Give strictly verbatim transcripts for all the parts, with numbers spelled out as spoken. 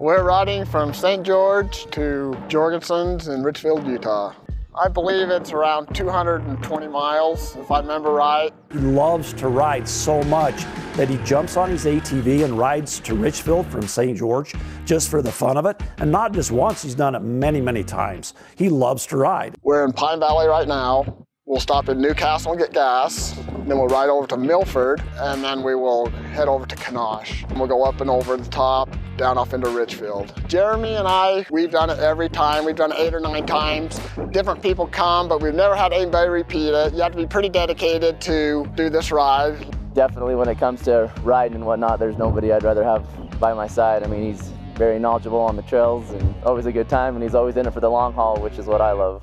We're riding from Saint George to Jorgensen's in Richfield, Utah. I believe it's around two hundred twenty miles, if I remember right. He loves to ride so much that he jumps on his A T V and rides to Richfield from Saint George just for the fun of it. And not just once, he's done it many, many times. He loves to ride. We're in Pine Valley right now. We'll stop in Newcastle and get gas, and then we'll ride over to Milford, and then we will head over to Kanosh. We'll go up and over the top, down off into Richfield. Jeremy and I, we've done it every time. We've done it eight or nine times. Different people come, but we've never had anybody repeat it. You have to be pretty dedicated to do this ride. Definitely when it comes to riding and whatnot, there's nobody I'd rather have by my side. I mean, he's very knowledgeable on the trails and always a good time, and he's always in it for the long haul, which is what I love.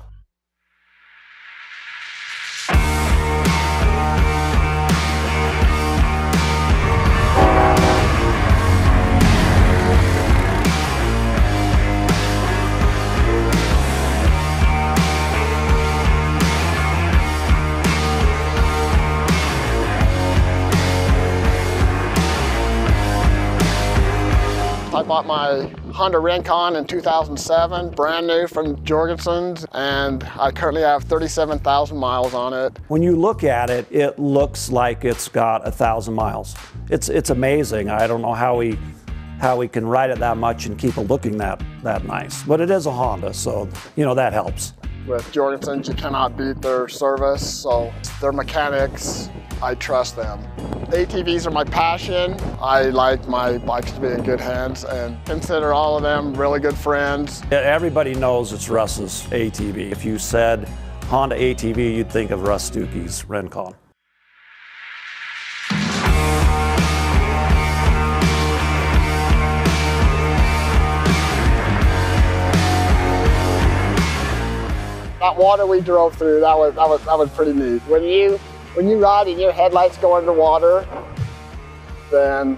I bought my Honda Rincon in two thousand seven, brand new from Jorgensen's, and I currently have thirty-seven thousand miles on it. When you look at it, it looks like it's got a thousand miles. It's it's amazing. I don't know how he how he can ride it that much and keep it looking that that nice. But it is a Honda, so you know that helps. With Jorgensen's, you cannot beat their service, so their mechanics, I trust them. A T Vs are my passion. I like my bikes to be in good hands and consider all of them really good friends. Everybody knows it's Russ's A T V. If you said Honda A T V, you'd think of Russ Stukie's Rincon. That water we drove through, that was, that was, that was pretty neat. When you When you ride and your headlights go underwater, then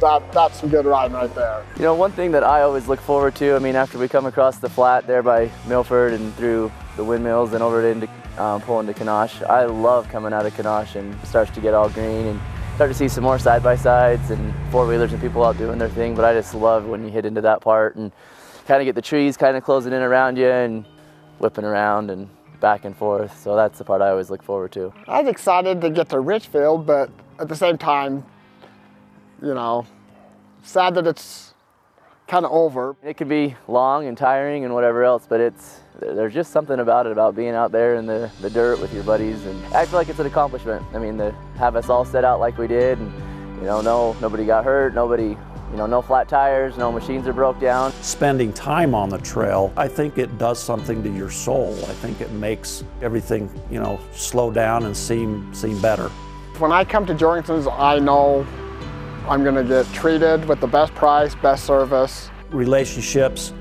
that, that's some good riding right there. You know, one thing that I always look forward to, I mean, after we come across the flat there by Milford and through the windmills and over into um, pulling to Kanosh, I love coming out of Kanosh and it starts to get all green and start to see some more side-by-sides and four-wheelers and people out doing their thing, but I just love when you hit into that part and kind of get the trees kind of closing in around you and whipping around and back and forth, so that's the part I always look forward to. I was excited to get to Richfield, but at the same time, you know, sad that it's kind of over. It could be long and tiring and whatever else, but it's there's just something about it, about being out there in the, the dirt with your buddies, and I feel like it's an accomplishment. I mean, to have us all set out like we did, and you know, no, nobody got hurt, nobody, you know, no flat tires, no machines are broke down. Spending time on the trail, I think it does something to your soul. I think it makes everything, you know, slow down and seem, seem better. When I come to Jorgensen's, I know I'm gonna get treated with the best price, best service. Relationships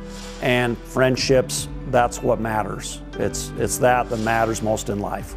and friendships, that's what matters. It's, it's that that matters most in life.